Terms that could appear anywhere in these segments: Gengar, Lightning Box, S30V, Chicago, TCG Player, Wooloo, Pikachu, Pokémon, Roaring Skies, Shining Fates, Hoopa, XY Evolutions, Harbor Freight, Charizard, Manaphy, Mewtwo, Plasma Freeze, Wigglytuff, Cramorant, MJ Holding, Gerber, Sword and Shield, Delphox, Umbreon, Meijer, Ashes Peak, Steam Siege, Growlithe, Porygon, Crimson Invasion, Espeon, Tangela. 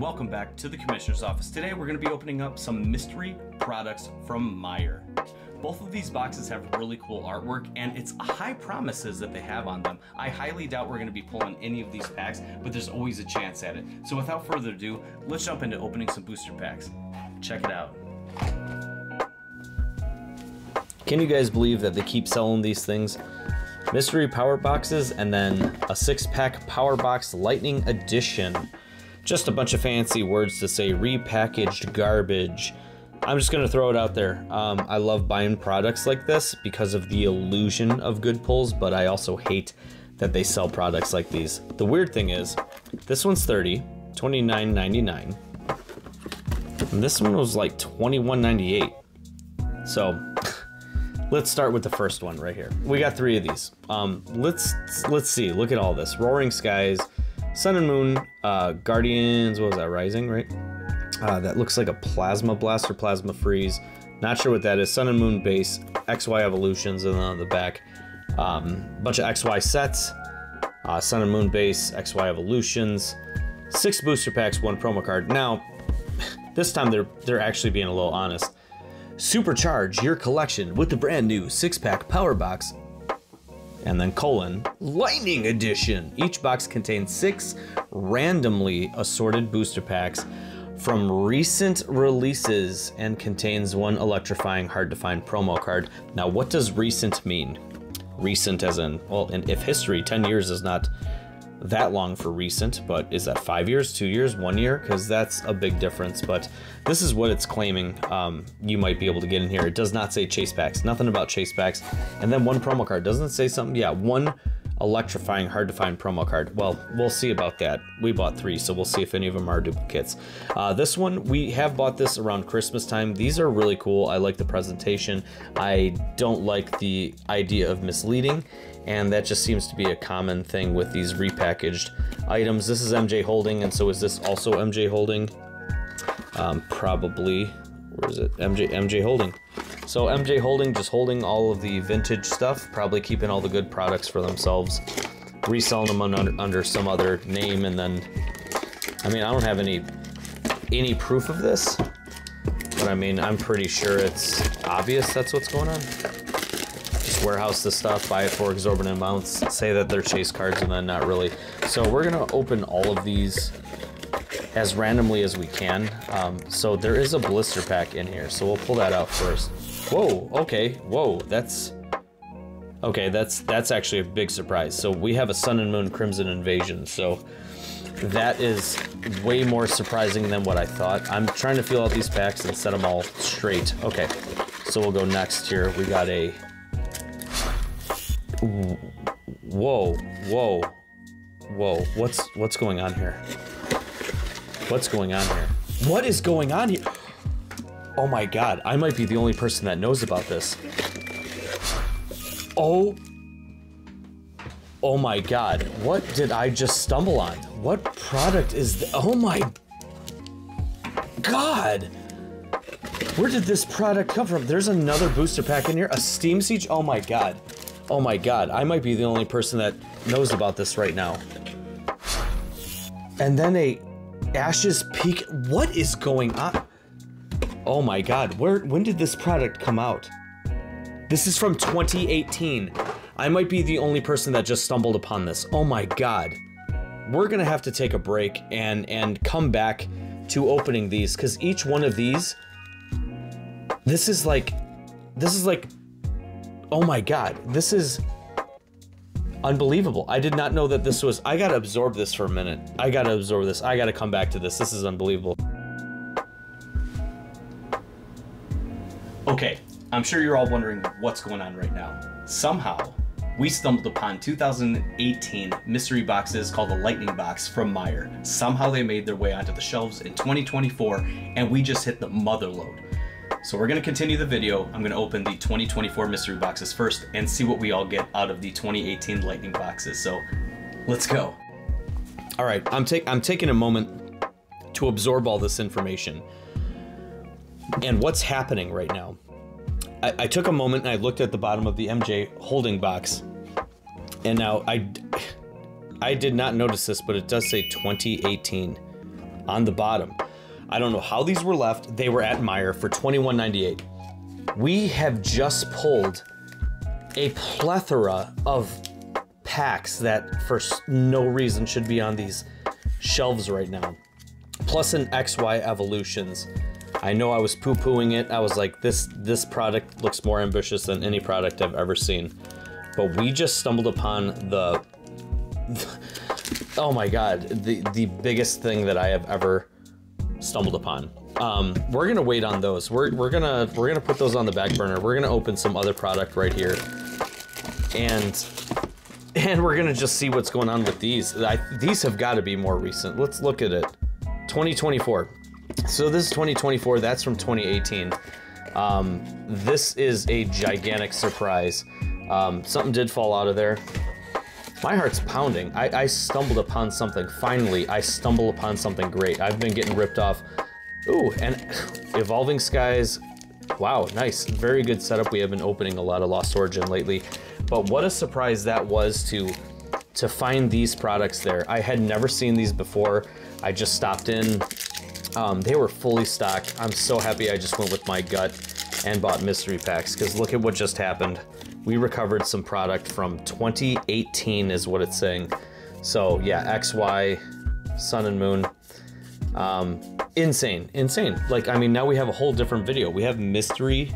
Welcome back to the Commissioner's Office. Today we're going to be opening up some mystery products from Meijer. Both of these boxes have really cool artwork, and it's high promises that they have on them. I highly doubt we're going to be pulling any of these packs, but there's always a chance at it. So without further ado, let's jump into opening some booster packs. Check it out. Can you guys believe that they keep selling these things? Mystery power boxes, and then a 6-pack power box Lightning Edition. Just a bunch of fancy words to say repackaged garbage. I'm just going to throw it out there. I love buying products like this because of the illusion of good pulls, but I also hate that they sell products like these. The weird thing is, this one's $30, $29.99. And this one was like $21.98. So let's start with the first one right here. We got three of these. Let's see. Look at all this. Roaring Skies, Sun and Moon, Guardians, what was that, Rising, right? That looks like a Plasma Blast or Plasma Freeze. Not sure what that is. Sun and Moon Base, XY Evolutions, and then on the back, bunch of XY sets. Sun and Moon Base, XY Evolutions. 6 booster packs, 1 promo card. Now, this time they're actually being a little honest. Supercharge your collection with the brand new 6-pack power box. And then colon, Lightning Edition. Each box contains 6 randomly assorted booster packs from recent releases and contains 1 electrifying hard-to-find promo card. Now, what does recent mean? Recent as in, well, and if history, 10 years is not that long for recent, but is that 5 years, 2 years, 1 year? Because that's a big difference, but this is what it's claiming you might be able to get in here. It does not say chase packs, nothing about chase packs. And then 1 promo card, doesn't it say something? Yeah, 1 electrifying hard-to-find promo card. Well, we'll see about that. We bought 3, so we'll see if any of them are duplicates. This one, we have bought this around Christmas time. These are really cool. I like the presentation. I don't like the idea of misleading, and that just seems to be a common thing with these repackaged items. This is MJ Holding, and so is this also MJ Holding? Probably. Where is it? MJ Holding. So MJ Holding, just holding all of the vintage stuff, probably keeping all the good products for themselves, reselling them under some other name, and then, I mean, I don't have any proof of this, but I mean, I'm pretty sure it's obvious that's what's going on. Just warehouse the stuff, buy it for exorbitant amounts, say that they're chase cards, and then not really. So we're going to open all of these as randomly as we can. So there is a blister pack in here, so we'll pull that out first. Whoa, okay, whoa, that's... Okay, that's actually a big surprise. So we have a Sun and Moon Crimson Invasion, so that is way more surprising than what I thought. I'm trying to feel out these packs and set them all straight. Okay, so we'll go next here. We got a... Whoa, whoa, whoa, what's going on here? What's going on here? What is going on here? Oh my God, I might be the only person that knows about this. Oh my God, what did I just stumble on? What product is this? Oh my God, where did this product come from? There's another booster pack in here, a Steam Siege? Oh my God, I might be the only person that knows about this right now. And then a Ashes Peak, what is going on? Oh my God, when did this product come out? This is from 2018. I might be the only person that just stumbled upon this. Oh my God. We're gonna have to take a break and come back to opening these, because each one of these, this is like, oh my God, this is unbelievable. I did not know that this was, I gotta absorb this for a minute. I gotta come back to this. This is unbelievable. Okay, I'm sure you're all wondering what's going on right now. Somehow, we stumbled upon 2018 mystery boxes called the Lightning Box from Meijer. Somehow they made their way onto the shelves in 2024, and we just hit the mother load. So we're gonna continue the video. I'm gonna open the 2024 mystery boxes first and see what we all get out of the 2018 Lightning boxes. So let's go. All right, I'm taking a moment to absorb all this information and what's happening right now. I took a moment and I looked at the bottom of the MJ Holding box, and now I did not notice this, but it does say 2018. on the bottom. I don't know how these were left. They were at Meijer for $21.98. We have just pulled a plethora of packs that for no reason should be on these shelves right now. Plus an XY Evolutions. I know I was poo-pooing it. I was like, this product looks more ambitious than any product I've ever seen. But we just stumbled upon oh my God, the biggest thing that I have ever stumbled upon. We're gonna wait on those. We're gonna put those on the back burner. We're gonna open some other product right here, and we're gonna just see what's going on with these. These have got to be more recent. Let's look at it. 2024. So this is 2024. That's from 2018. This is a gigantic surprise. Something did fall out of there. My heart's pounding. I stumbled upon something. Finally, I stumble upon something great. I've been getting ripped off. Ooh, and Evolving Skies. Wow, nice. Very good setup. We have been opening a lot of Lost Origin lately. But what a surprise that was to find these products there. I had never seen these before. I just stopped in. They were fully stocked. I'm so happy I just went with my gut and bought mystery packs, because look at what just happened. We recovered some product from 2018 is what it's saying. So yeah, XY, Sun and Moon. Insane. Like, I mean, now we have a whole different video. We have mystery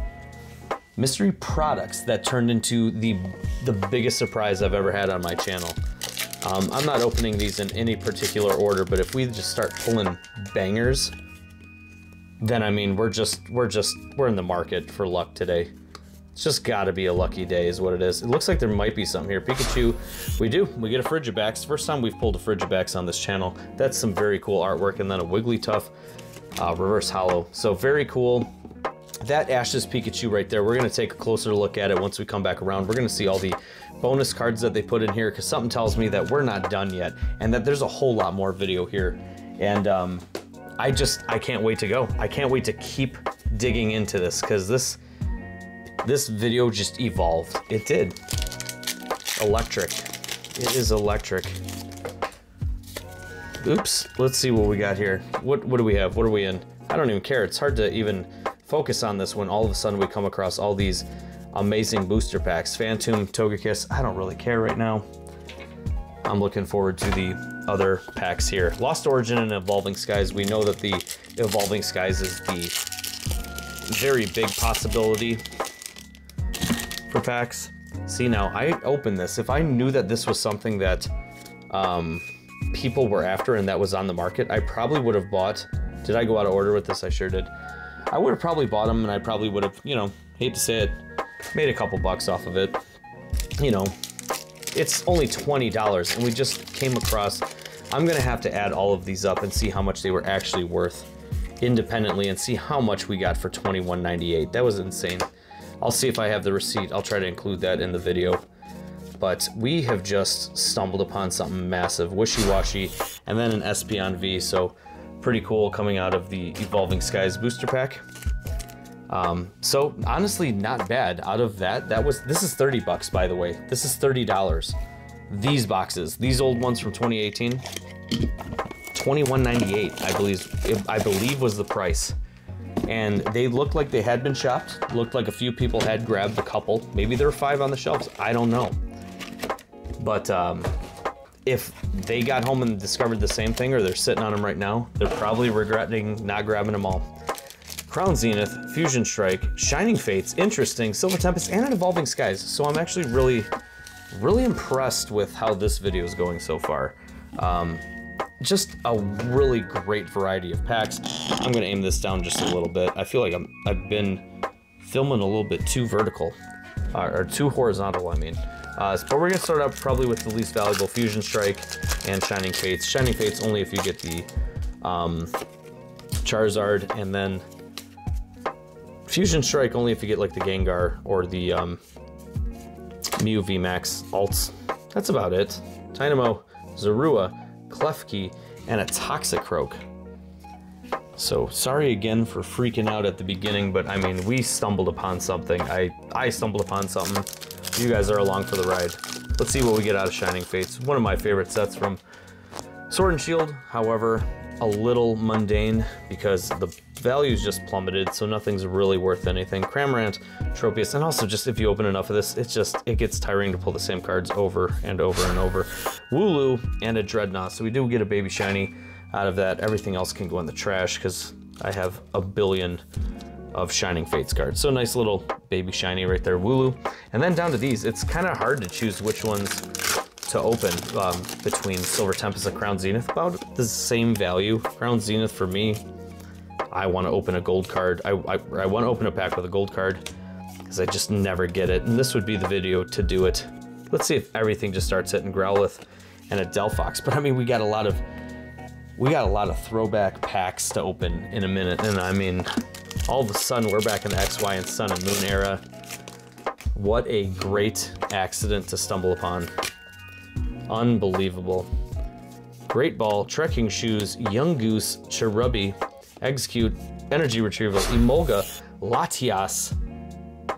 products that turned into the biggest surprise I've ever had on my channel. I'm not opening these in any particular order, but if we just start pulling bangers, then I mean, we're in the market for luck today. It's just gotta be a lucky day is what it is. It looks like there might be something here. Pikachu, we get a Frigibax. First time we've pulled a Frigibax on this channel. That's some very cool artwork. And then a Wigglytuff, reverse hollow. So very cool. That Ashes Pikachu right there, we're gonna take a closer look at it once we come back around. We're gonna see all the bonus cards that they put in here, because something tells me that we're not done yet and that there's a whole lot more video here. And I can't wait to go. I can't wait to keep digging into this, because this video just evolved. It did. Electric. It is electric. Oops. Let's see what we got here. What do we have? What are we in? I don't even care. It's hard to even focus on this when all of a sudden we come across all these amazing booster packs. Phantom, Togekiss. I don't really care right now. I'm looking forward to the other packs here. Lost Origin and Evolving Skies. We know that the Evolving Skies is the very big possibility packs. See, now I opened this. If I knew that this was something that people were after and that was on the market, I probably would have bought. Did I go out of order with this? I sure did. I would have probably bought them, and I probably would have, you know, hate to say it, made a couple bucks off of it. You know, it's only $20, and we just came across. I'm gonna have to add all of these up and see how much they were actually worth independently and see how much we got for $21.98. That was insane. I'll see if I have the receipt. I'll try to include that in the video. But we have just stumbled upon something massive. Wishy-washy, and then an Espeon V. So pretty cool coming out of the Evolving Skies booster pack. So honestly, not bad. Out of that was, this is 30 bucks, by the way. This is $30. These boxes, these old ones from 2018, $21.98, I believe was the price. And they looked like they had been shopped, looked like a few people had grabbed a couple. Maybe there were 5 on the shelves, I don't know. But if they got home and discovered the same thing, or they're sitting on them right now, they're probably regretting not grabbing them all. Crown Zenith, Fusion Strike, Shining Fates, interesting, Silver Tempest, and an Evolving Skies. So I'm actually really, really impressed with how this video is going so far. Just a really great variety of packs. I'm gonna aim this down just a little bit. I feel like I've been filming a little bit too vertical, or too horizontal, I mean. But we're gonna start out probably with the least valuable, Fusion Strike and Shining Fates. Shining Fates only if you get the Charizard, and then Fusion Strike only if you get like the Gengar or the Mew VMAX alts. That's about it. Tynamo, Zorua, Klefki, and a Toxicroak. So sorry again for freaking out at the beginning, but I mean, we stumbled upon something. I stumbled upon something. You guys are along for the ride. Let's see what we get out of Shining Fates. One of my favorite sets from Sword and Shield. However, a little mundane because the values just plummeted, so nothing's really worth anything. Cramorant, Tropius, and also just if you open enough of this, it's just, it gets tiring to pull the same cards over and over and over. Wooloo and a Dreadnought, so we do get a Baby Shiny out of that. Everything else can go in the trash because I have a billion of Shining Fates cards. So nice little Baby Shiny right there, Wooloo. And then down to these, it's kind of hard to choose which ones to open between Silver Tempest and Crown Zenith, about the same value. Crown Zenith for me, I want to open a gold card. I want to open a pack with a gold card because I just never get it. And this would be the video to do it. Let's see if everything just starts hitting Growlithe and a Delphox. But I mean, we got a lot of throwback packs to open in a minute. And I mean, all of a sudden we're back in the XY and Sun and Moon era. What a great accident to stumble upon. Unbelievable. Great Ball, Trekking Shoes, Young Goose, Cherubi, Execute, Energy Retrieval, Emolga, Latias,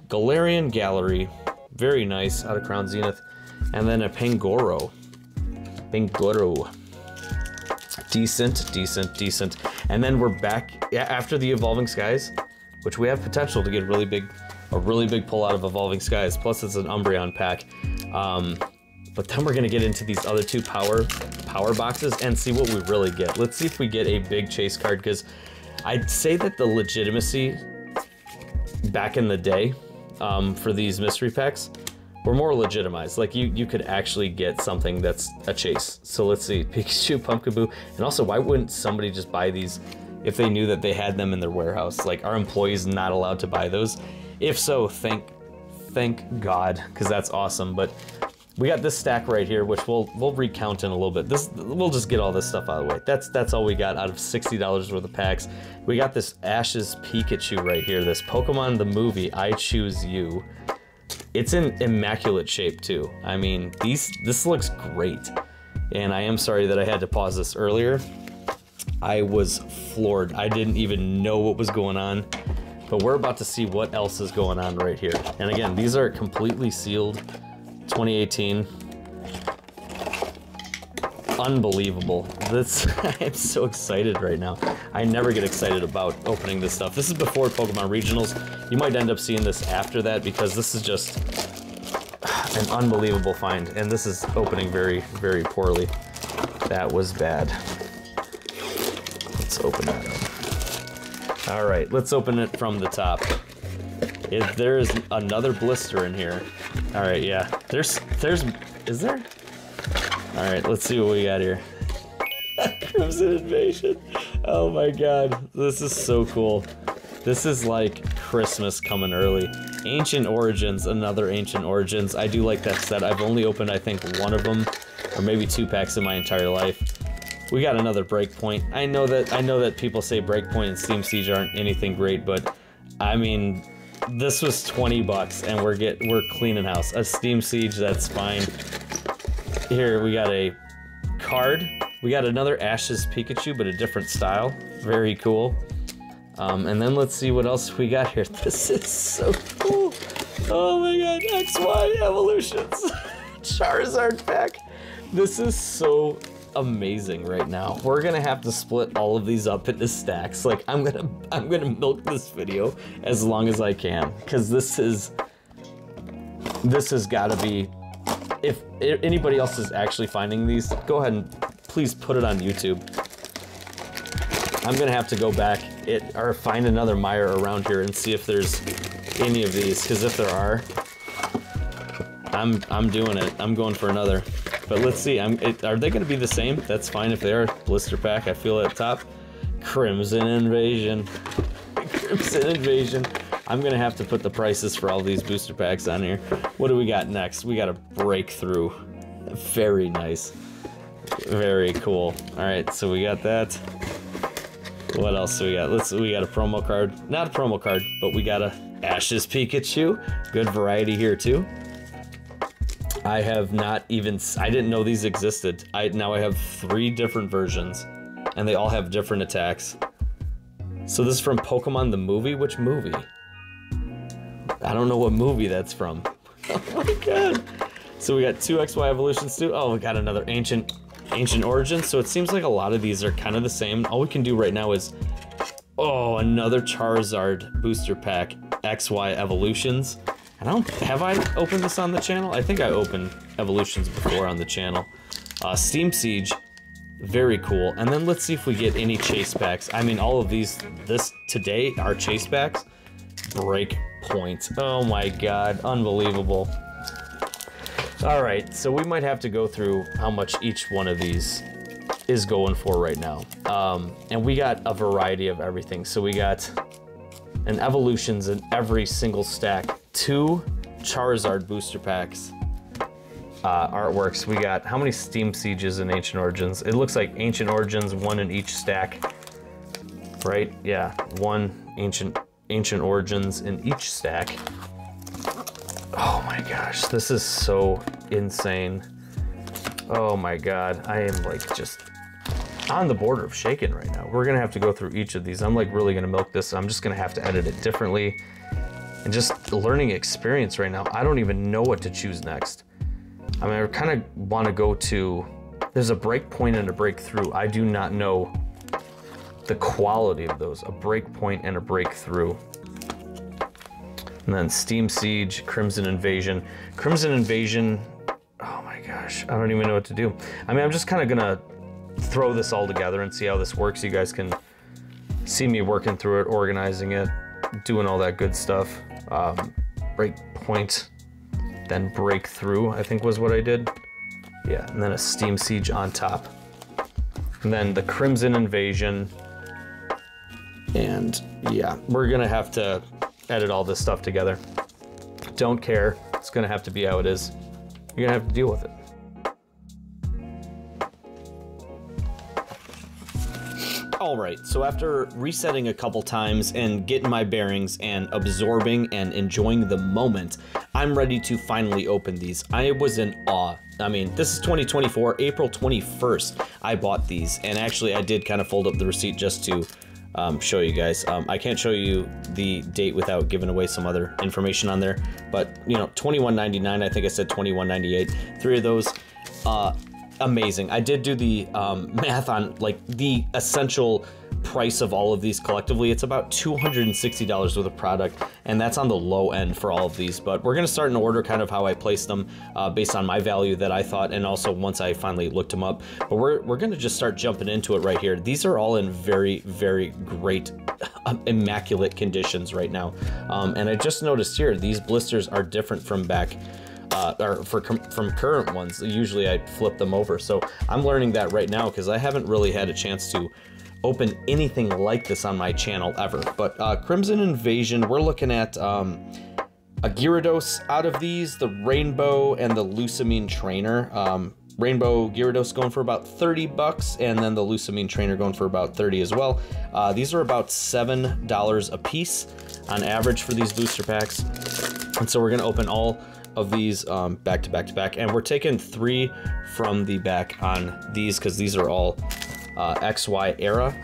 Galarian Gallery, very nice out of Crown Zenith, and then a Pangoro. Pangoro. Decent, decent, decent. And then we're back after the Evolving Skies, which we have potential to get a really big pull out of Evolving Skies. Plus it's an Umbreon pack. But then we're gonna get into these other two power boxes and see what we really get. Let's see if we get a big chase card, because I'd say that the legitimacy back in the day for these mystery packs were more legitimized. Like you could actually get something that's a chase. So let's see, Pikachu, Pumpkaboo, and also why wouldn't somebody just buy these if they knew that they had them in their warehouse? Like, are employees not allowed to buy those? If so, thank God, because that's awesome. But we got this stack right here, which we'll recount in a little bit. We'll just get all this stuff out of the way. That's all we got out of $60 worth of packs. We got this Ashes Pikachu right here, this Pokemon the Movie, I Choose You. It's in immaculate shape too. I mean, this looks great. And I am sorry that I had to pause this earlier. I was floored. I didn't even know what was going on, but we're about to see what else is going on right here. And again, these are completely sealed. 2018. Unbelievable. This, I'm so excited right now. I never get excited about opening this stuff. This is before Pokemon Regionals. You might end up seeing this after that because this is just an unbelievable find. And this is opening very, very poorly. That was bad. Let's open that up. All right, let's open it from the top. If there is another blister in here. All right, yeah. Is there? All right, let's see what we got here. Crimson Invasion. Oh my God, this is so cool. This is like Christmas coming early. Ancient Origins, another Ancient Origins. I do like that set. I've only opened, I think, one of them, or maybe two packs in my entire life. We got another Breakpoint. I know that people say Breakpoint and Steam Siege aren't anything great, but I mean, this was 20 bucks and we're cleaning house. A Steam Siege, that's fine. Here we got a card. We got another Ashes Pikachu, but a different style. Very cool. And then let's see what else we got here. This is so cool. Oh my God, XY Evolutions. Charizard pack. This is so amazing right now. We're gonna have to split all of these up into stacks. Like I'm gonna milk this video as long as I can, because this has got to be, if anybody else is actually finding these, go ahead and please put it on YouTube. I'm gonna have to go back or find another Meijer around here and see if there's any of these, because if there are, I'm doing it. I'm going for another. But let's see, are they gonna be the same? That's fine if they are. Blister pack, I feel at the top. Crimson Invasion. Crimson Invasion. I'm gonna have to put the prices for all these booster packs on here. What do we got next? We got a Breakthrough. Very nice. Very cool. All right, so we got that. What else do we got? We got a promo card. Not a promo card, but we got a Ashes Pikachu. Good variety here too. I have not even, I didn't know these existed. Now I have three different versions and they all have different attacks. So this is from Pokemon the Movie? Which movie? I don't know what movie that's from. Oh my God. So we got two XY Evolutions too. Oh, we got another Ancient Ancient Origins, so it seems like a lot of these are kind of the same. All we can do right now is, oh, another Charizard booster pack, XY Evolutions. And I don't, have I opened this on the channel? I think I opened Evolutions before on the channel. Steam Siege, very cool. And then let's see if we get any chase packs. I mean, all of these, this today are chase packs. Breakpoint, oh my God, unbelievable. All right, so we might have to go through how much each one of these is going for right now. And we got a variety of everything. So we got an Evolutions in every single stack, 2 Charizard booster packs, artworks. We got, how many Steam Sieges in Ancient Origins? It looks like Ancient Origins, 1 in each stack, right? Yeah, 1 Ancient Origins in each stack. Oh my gosh, this is so insane. Oh my God, I am like just on the border of shaken right now. We're gonna have to go through each of these. I'm like really gonna milk this. I'm just gonna have to edit it differently. And just learning experience right now. I don't even know what to choose next. I mean, I kind of want to go to, there's a Breakpoint and a Breakthrough. I do not know the quality of those, a Breakpoint and a Breakthrough. And then Steam Siege, Crimson Invasion. Crimson Invasion, oh my gosh, I don't even know what to do. I mean, I'm just kind of gonna throw this all together and see how this works. You guys can see me working through it, organizing it, doing all that good stuff. Breakpoint, then Breakthrough, I think was what I did. Yeah, and then a Steam Siege on top. And then the Crimson Invasion. And yeah, we're gonna have to edit all this stuff together. Don't care. It's gonna have to be how it is. You're gonna have to deal with it. All right, so after resetting a couple times and getting my bearings and absorbing and enjoying the moment, I'm ready to finally open these. I was in awe. I mean, this is 2024, April 21st, I bought these. And actually, I did kind of fold up the receipt just to show you guys. I can't show you the date without giving away some other information on there, but you know, $21.99, I think I said $21.98, 3 of those, amazing. I did do the math on like the essential price of all of these collectively. It's about $260 worth of product, and that's on the low end for all of these, but we're gonna start in order kind of how I placed them based on my value that I thought, and also once I finally looked them up. But we're gonna just start jumping into it right here. These are all in very, very great, immaculate conditions right now. And I just noticed here, these blisters are different from back, from current ones. Usually I flip them over. So I'm learning that right now because I haven't really had a chance to open anything like this on my channel ever. But Crimson Invasion, we're looking at a Gyarados out of these, the Rainbow and the Lusamine Trainer. Rainbow Gyarados going for about $30, and then the Lusamine Trainer going for about $30 as well. These are about $7 a piece on average for these booster packs. And so we're gonna open all of these back to back to back. And we're taking 3 from the back on these because these are all XY era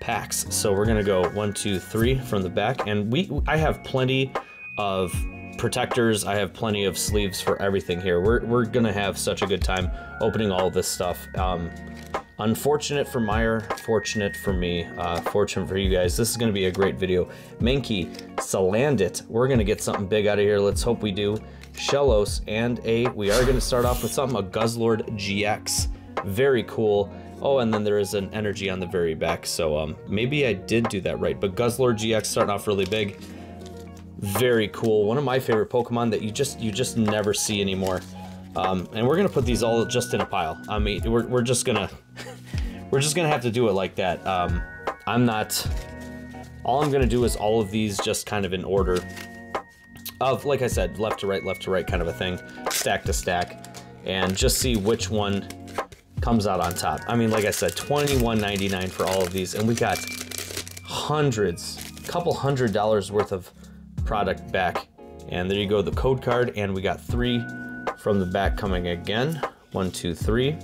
packs. So we're gonna go 1, 2, 3 from the back. And I have plenty of protectors. I have plenty of sleeves for everything here. We're gonna have such a good time opening all this stuff. Unfortunate for Meijer, fortunate for me, fortunate for you guys. This is gonna be a great video. Mankey, Salandit, we're gonna get something big out of here. Let's hope we do. Shellos, and we are gonna start off with something, a Guzzlord GX. Very cool. Oh, and then there is an energy on the very back. So maybe I did do that right, but Guzzlord GX starting off really big. Very cool. One of my favorite Pokemon that you just never see anymore. And we're gonna put these all just in a pile. I mean, we're just gonna have to do it like that. All I'm gonna do is all of these just kind of in order of, like I said, left to right kind of a thing, stack to stack, and just see which one comes out on top. I mean, like I said, $21.99 for all of these, and we got hundreds, couple $100 worth of product back. And there you go, the code card, and we got 3 from the back coming again. 1, 2, 3.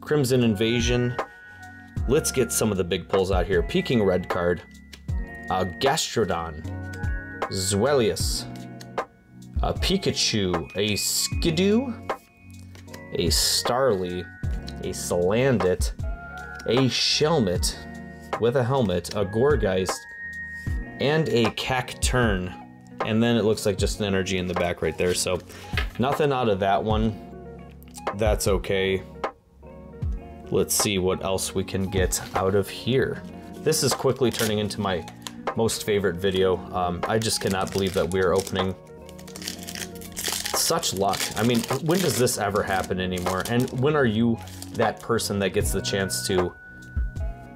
Crimson Invasion. Let's get some of the big pulls out here. Peking Red card. Gastrodon. Zweilous. A Pikachu. A Skidoo. A Starly. a Salandit, a Shelmet with a helmet, a Gorgeist, and a Cacturn. And then it looks like just an energy in the back right there. So nothing out of that one. That's okay. Let's see what else we can get out of here. This is quickly turning into my most favorite video. I just cannot believe that we're opening such luck. I mean, when does this ever happen anymore? And when are you that person that gets the chance to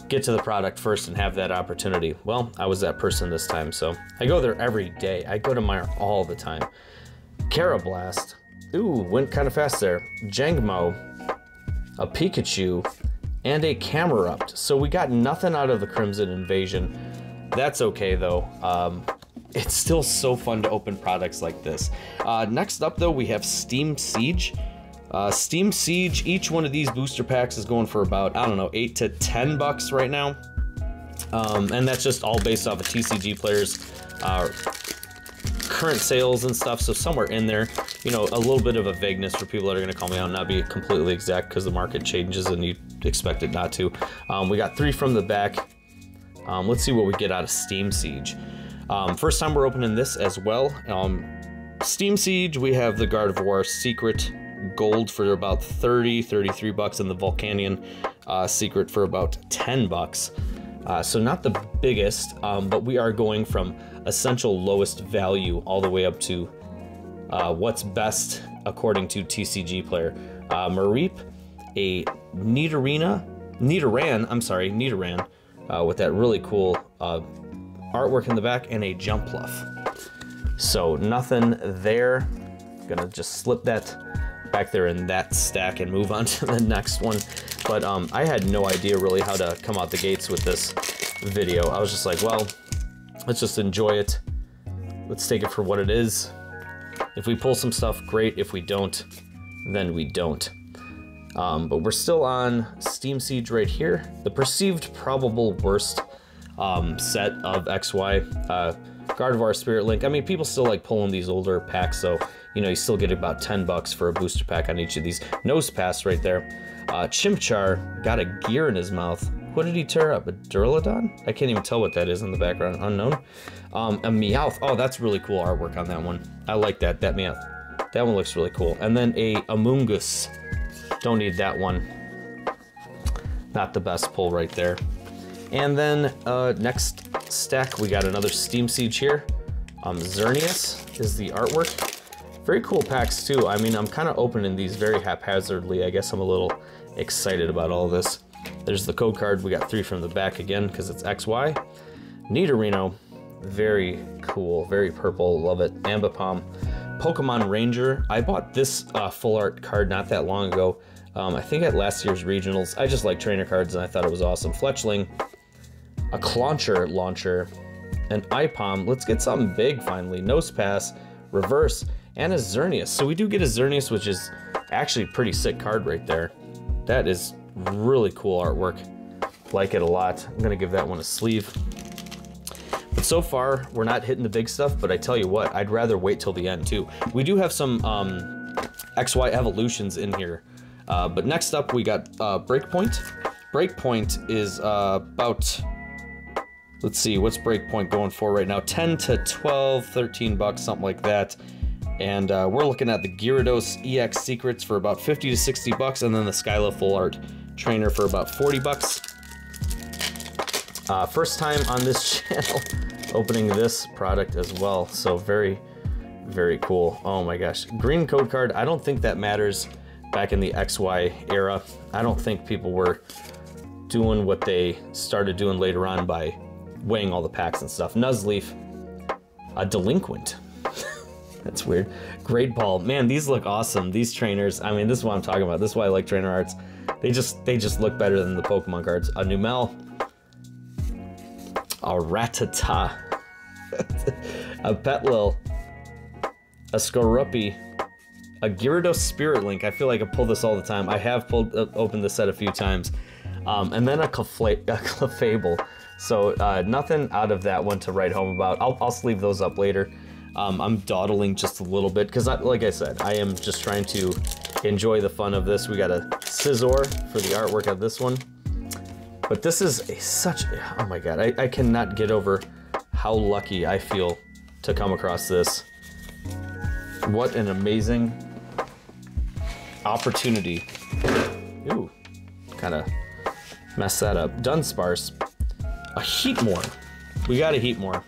get to the product first and have that opportunity? Well, I was that person this time, so I go there every day. I go to Meijer all the time. Carablast. Ooh, went kind of fast there. Jangmo, a Pikachu, and a Camerupt. So we got nothing out of the Crimson Invasion. That's okay though. It's still so fun to open products like this. Next up though, we have Steam Siege. Steam Siege, each one of these booster packs is going for about, I don't know, $8 to $10 right now. And that's just all based off of TCG players' current sales and stuff. So somewhere in there, you know, a little bit of a vagueness for people that are going to call me out and not be completely exact because the market changes and you expect it not to. We got three from the back. Let's see what we get out of Steam Siege. First time we're opening this as well. Steam Siege, we have the Gardevoir Secret Gold for about $33 and the Volcanion Secret for about $10. So not the biggest, but we are going from essential lowest value all the way up to what's best according to TCG player. Mareep, a Nidoran, with that really cool artwork in the back, and a Jumpluff. So nothing there. Gonna just slip that back there in that stack and move on to the next one. But I had no idea really how to come out the gates with this video. I was just like, well, let's just enjoy it. Let's take it for what it is. If we pull some stuff, great. If we don't, then we don't. But we're still on Steam Siege right here. The perceived probable worst set of XY. Gardevoir Spirit Link. I mean, people still like pulling these older packs, so, you know, you still get about $10 for a booster pack on each of these. Nose Pass right there. Chimchar got a gear in his mouth. What did he tear up? A Duraludon? I can't even tell what that is in the background. Unknown. A Meowth. Oh, that's really cool artwork on that one. I like that. That Meowth. That one looks really cool. And then a Amoongus. Don't need that one. Not the best pull right there. And then next stack, we got another Steam Siege here. Xerneas is the artwork. Very cool packs too. I mean, I'm kind of opening these very haphazardly. I guess I'm a little excited about all this. There's the code card. We got three from the back again because it's XY. Nidorino, very cool, very purple, love it. Ambipom. Pokemon Ranger. I bought this full art card not that long ago. I think at last year's regionals. I just like trainer cards and I thought it was awesome. Fletchling, a Clauncher Launcher, an Ipom. Let's get something big finally. Nose Pass, Reverse, and a Xerneas. So we do get a Xerneas, which is actually a pretty sick card right there. That is really cool artwork. Like it a lot. I'm going to give that one a sleeve. But so far, we're not hitting the big stuff, but I tell you what, I'd rather wait till the end too. We do have some XY Evolutions in here. But next up, we got Breakpoint. Breakpoint is about, let's see, what's Breakpoint going for right now? $10 to $12, $13, something like that. And we're looking at the Gyarados EX Secrets for about $50 to $60, and then the Skyla Full Art Trainer for about $40. First time on this channel opening this product as well, so very, very cool. Oh my gosh. Green code card, I don't think that matters. Back in the XY era, I don't think people were doing what they started doing later on by weighing all the packs and stuff. Nuzleaf, a Delinquent. That's weird. Great Ball. Man, these look awesome. These trainers, I mean, this is what I'm talking about. This is why I like trainer arts. They just look better than the Pokemon cards. A Numel, a Rattata, a Petlil, a Skorupi, a Gyarados Spirit Link. I feel like I pull this all the time. I have pulled opened this set a few times. And then a Clefable. So nothing out of that one to write home about. I'll sleeve those up later. I'm dawdling just a little bit because, like I said, I am just trying to enjoy the fun of this. We got a Scizor for the artwork of this one. But this is oh my God, I cannot get over how lucky I feel to come across this. What an amazing opportunity. Ooh, kind of messed that up. Dunsparce, a Heatmore. We got a Heatmore.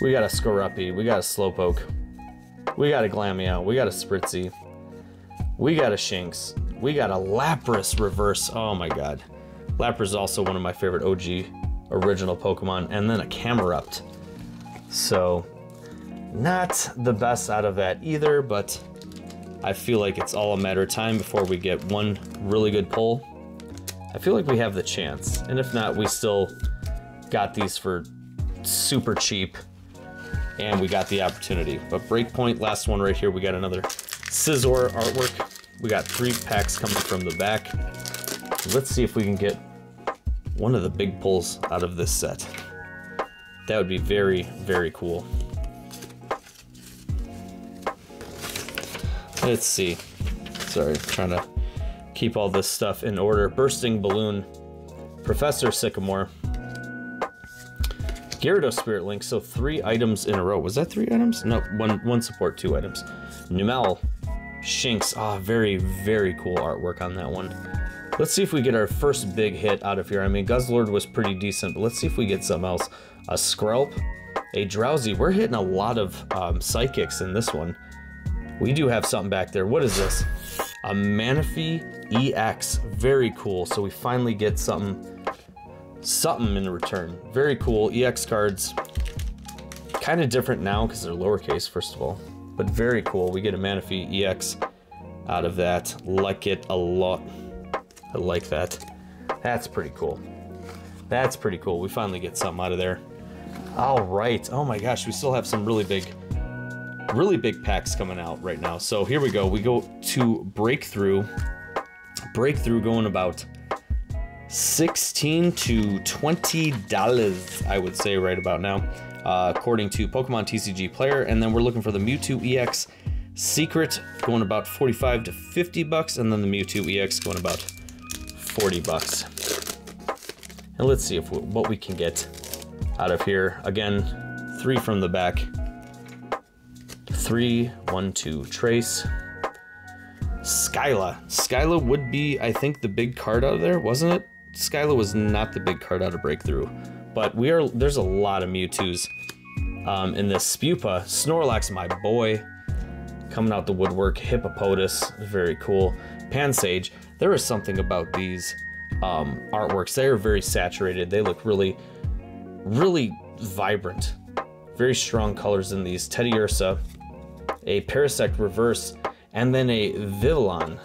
We got a Skorupi, we got a Slowpoke. We got a Glameow, we got a Spritzy. We got a Shinx. We got a Lapras reverse, oh my God. Lapras is also one of my favorite OG original Pokemon, and then a Camerupt. So, not the best out of that either, but I feel like it's all a matter of time before we get one really good pull. I feel like we have the chance, and if not, we still got these for super cheap, and we got the opportunity. But Breakpoint, last one right here, we got another Scizor artwork. We got 3 packs coming from the back. Let's see if we can get one of the big pulls out of this set. That would be very, very cool. Let's see. Sorry, trying to keep all this stuff in order. Bursting Balloon, Professor Sycamore, Gyarados Spirit Link, so 3 items in a row. Was that 3 items? No, one support, 2 items. Numel, Shinx, ah, very, very cool artwork on that one. Let's see if we get our first big hit out of here. I mean, Guzzlord was pretty decent, but let's see if we get something else. A Skrelp, a Drowsy. We're hitting a lot of Psychics in this one. We do have something back there. What is this? A Manaphy EX, very cool. So we finally get something in return. Very cool, EX cards. Kind of different now because they're lowercase, first of all. But very cool, we get a Manaphy EX out of that. Like it a lot. I like that. That's pretty cool. That's pretty cool. We finally get something out of there. All right, oh my gosh, we still have some really big packs coming out right now. So here we go, we go to Breakthrough. Breakthrough going about $16 to $20, I would say right about now. According to Pokemon TCG Player, and then we're looking for the Mewtwo EX Secret, going about 45 to 50 bucks, and then the Mewtwo EX going about 40 bucks. And let's see if what we can get out of here. Again, 3 from the back. 3, 1, 2, Trace. Skyla. Skyla would be, I think, the big card out of there, wasn't it? Skyla was not the big card out of Breakthrough. But there's a lot of Mewtwo's in this. Spupa, Snorlax, my boy, coming out the woodwork. Hippopotas, very cool. Pansage, there is something about these artworks. They are very saturated. They look really, really vibrant. Very strong colors in these. Teddy Ursa, a Parasect reverse, and then a Vivillon.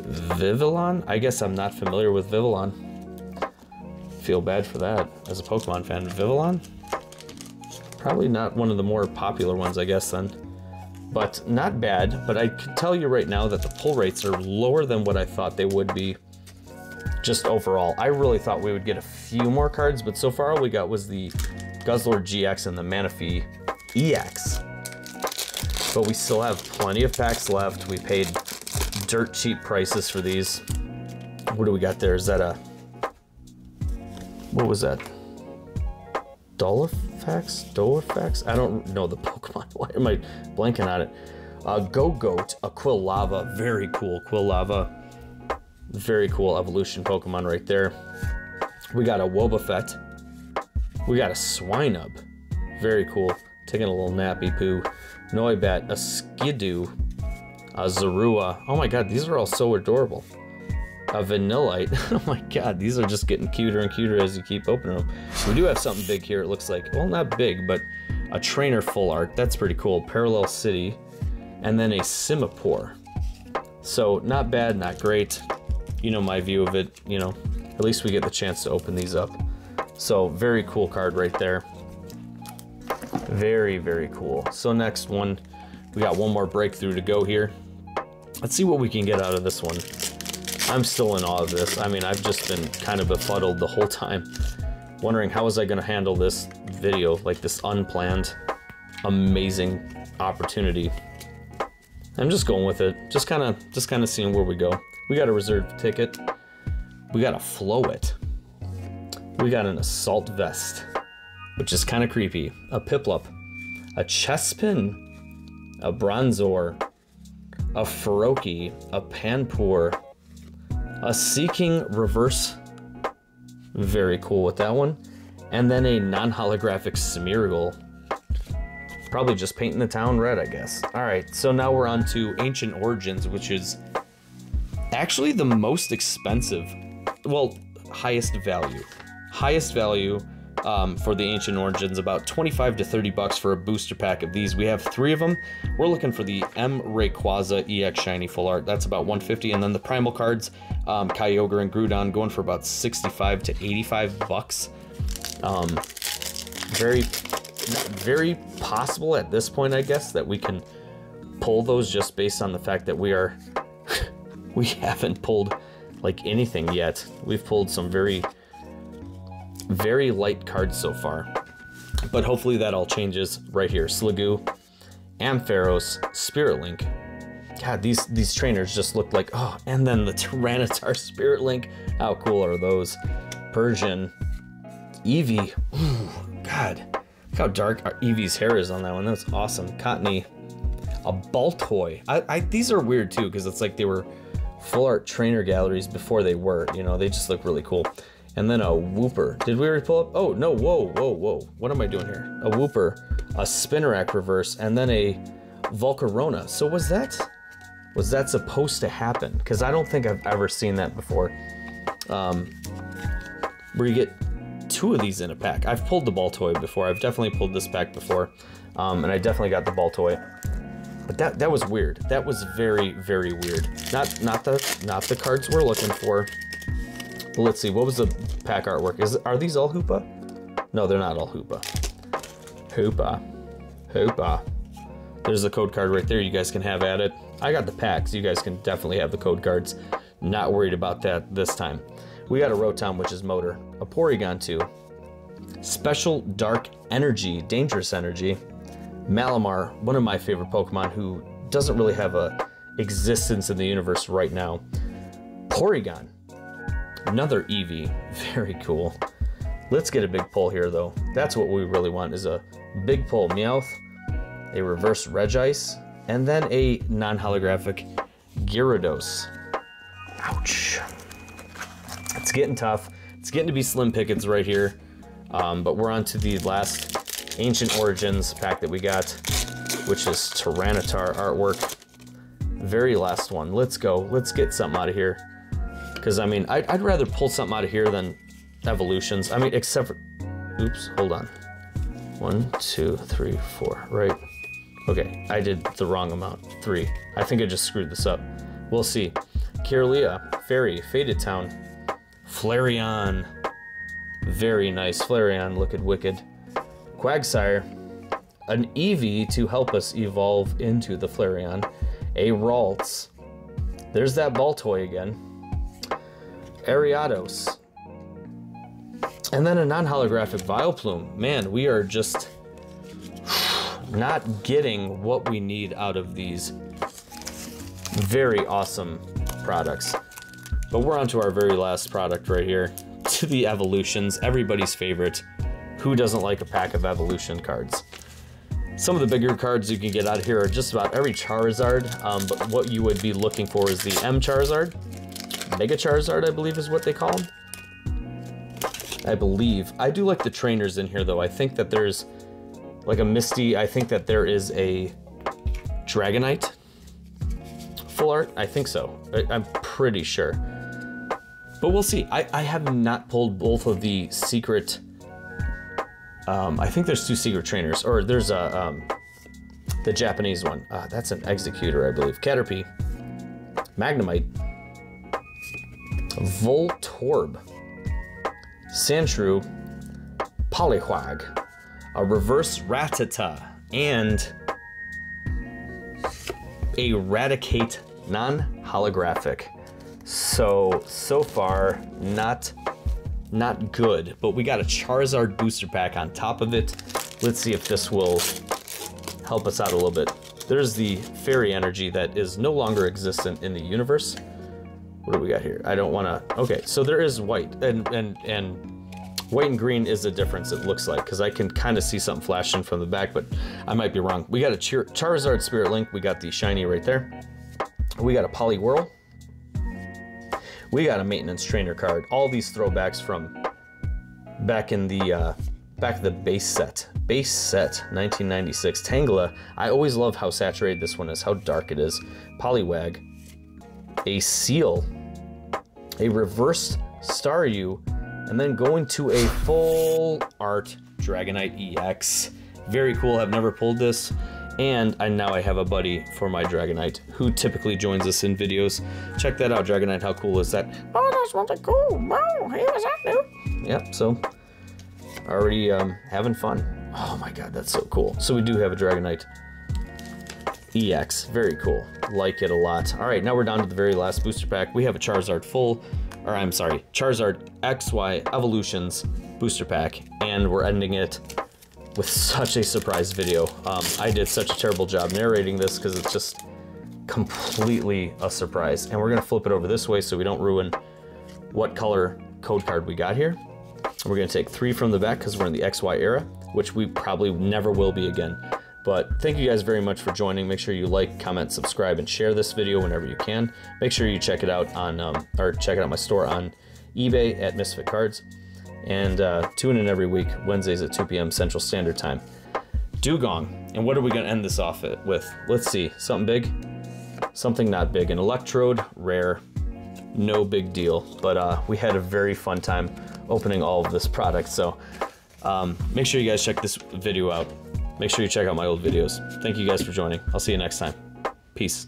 Vivillon? I guess I'm not familiar with Vivillon. Feel bad for that as a Pokemon fan. Vivillon? Probably not one of the more popular ones, I guess, then. But not bad, but I can tell you right now that the pull rates are lower than what I thought they would be just overall. I really thought we would get a few more cards, but so far all we got was the Guzzlord GX and the Manaphy EX. But we still have plenty of packs left. We paid dirt cheap prices for these. What do we got there? Is that a... what was that? Dolifax? Dolifax? I don't know the Pokemon. Why am I blanking on it? Go-Goat, a Quilava. Very cool Quilava. Very cool evolution Pokemon right there. We got a Wobbuffet. We got a Swinub. Very cool. Taking a little nappy poo. Noibat, a Skidoo, a Zorua. Oh my God, these are all so adorable. A Vanillite. Oh my God, these are just getting cuter and cuter as you keep opening them. We do have something big here, it looks like. Well, not big, but a trainer full art. That's pretty cool. Parallel City. And then a Simipour. So not bad, not great. You know my view of it, you know. At least we get the chance to open these up. So very cool card right there. Very, very cool. So next one, we got one more Breakthrough to go here. Let's see what we can get out of this one. I'm still in awe of this. I mean, I've just been kind of befuddled the whole time, wondering how was I gonna handle this video, like this unplanned, amazing opportunity. I'm just going with it. Just kind of seeing where we go. We got a reserve ticket. We got a flow it. We got an assault vest, which is kind of creepy. A Piplup, a chest pin, a Bronzor, a Feroki, a Panpour, a Seeking Reverse. Very cool with that one. And then a non-holographic Smeargle. Probably just painting the town red, I guess. All right, so now we're on to Ancient Origins, which is actually the most expensive, well, highest value for the Ancient Origins, about 25 to 30 bucks for a booster pack of these. We have three of them. We're looking for the M. Rayquaza EX Shiny Full Art. That's about 150, and then the Primal cards, Kyogre and Groudon, going for about 65 to 85 bucks. Very possible at this point, I guess, that we can pull those just based on the fact that we are we haven't pulled like anything yet. We've pulled some very light cards so far, but hopefully that all changes right here. Sligoo, Ampharos, Spirit Link. God, these trainers just look like, oh, and then the Tyranitar Spirit Link. How cool are those? Persian, Eevee. Ooh, God. Look how dark Eevee's hair is on that one. That's awesome. Cottony, a Baltoy. These are weird too, because it's like they were full art trainer galleries before they were. You know, they just look really cool. And then a Wooper. Did we already pull up? Oh, no. Whoa. What am I doing here? A Wooper, a Spinarak Reverse, and then a Volcarona. So was that supposed to happen? Because I don't think I've ever seen that before. Where you get two of these in a pack. I've pulled the Baltoy before. I've definitely pulled this pack before, and I definitely got the Baltoy. But that was weird. That was very weird. Not the cards we're looking for. But let's see. What was the pack artwork? Are these all Hoopa? No, they're not all Hoopa. Hoopa. There's the code card right there. You guys can have at it. I got the packs. You guys can definitely have the code cards. Not worried about that this time. We got a Rotom, which is Motor, a Porygon 2, Special Dark Energy, Dangerous Energy, Malamar, one of my favorite Pokemon who doesn't really have a existence in the universe right now. Porygon, another Eevee, very cool. Let's get a big pull here though. That's what we really want, is a big pull. Meowth, a reverse Regice, and then a non-holographic Gyarados. Ouch. It's getting tough. It's getting to be slim pickings right here. But we're on to the last Ancient Origins pack that we got, which is Tyranitar artwork. Very last one. Let's go. Let's get something out of here. Because, I mean, I'd rather pull something out of here than Evolutions. I mean, except for... Oops, hold on. 1, 2, 3, 4, right? Okay, I did the wrong amount. 3. I think I just screwed this up. We'll see. Kirlia, Fairy, Fated Town, Flareon, very nice. Flareon looking wicked. Quagsire, an Eevee to help us evolve into the Flareon. A Ralts. There's that Baltoy again. Ariados. And then a non-holographic Vileplume. Man, we are just not getting what we need out of these very awesome products. But we're on to our very last product right here, to the Evolutions, everybody's favorite. Who doesn't like a pack of Evolution cards? Some of the bigger cards you can get out of here are just about every Charizard, but what you would be looking for is the M Charizard, Mega Charizard, I believe is what they call them. I believe. I do like the trainers in here though. I think that there's like a Misty, I think that there is a Dragonite full art. I think so. I'm pretty sure. But we'll see. I have not pulled both of the secret... I think there's two secret trainers. Or there's a the Japanese one. That's an Executor, I believe. Caterpie. Magnemite. Voltorb. Sandshrew. Poliwag. A reverse Rattata. And a Raticate non-holographic. So far, not good, but we got a Charizard booster pack on top of it. Let's see if this will help us out a little bit. There's the fairy energy that is no longer existent in the universe. What do we got here? I don't wanna, okay, so there is white, and white and green is the difference, it looks like, because I can kind of see something flashing from the back, but I might be wrong. We got a Charizard Spirit Link, we got the shiny right there. We got a Poliwhirl. We got a Maintenance Trainer card. All these throwbacks from back in the base set. Base set, 1996. Tangela, I always love how saturated this one is, how dark it is. Poliwag, a Seal, a reversed Staryu, and then going to a full art Dragonite EX. Very cool, I've never pulled this. And now I have a buddy for my Dragonite who typically joins us in videos. Check that out, Dragonite, how cool is that? Oh, that's what they're cool. Wow, hey, what's that, dude? Yep, so already having fun. Oh my God, that's so cool. So we do have a Dragonite EX, very cool. Like it a lot. All right, now we're down to the very last booster pack. We have a Charizard full, or I'm sorry, Charizard XY Evolutions booster pack, and we're ending it with such a surprise video. I did such a terrible job narrating this because it's just completely a surprise. And we're gonna flip it over this way so we don't ruin what color code card we got here. We're gonna take three from the back because we're in the XY era, which we probably never will be again. But thank you guys very much for joining. Make sure you like, comment, subscribe, and share this video whenever you can. Make sure you check it out on, or check out my store on eBay at Misfit Cards. And tune in every week, Wednesdays at 2 p.m. Central Standard Time. Dewgong. And what are we going to end this off with? Let's see. Something big? Something not big. An Electrode, rare. No big deal. But we had a very fun time opening all of this product. So make sure you guys check this video out. Make sure you check out my old videos. Thank you guys for joining. I'll see you next time. Peace.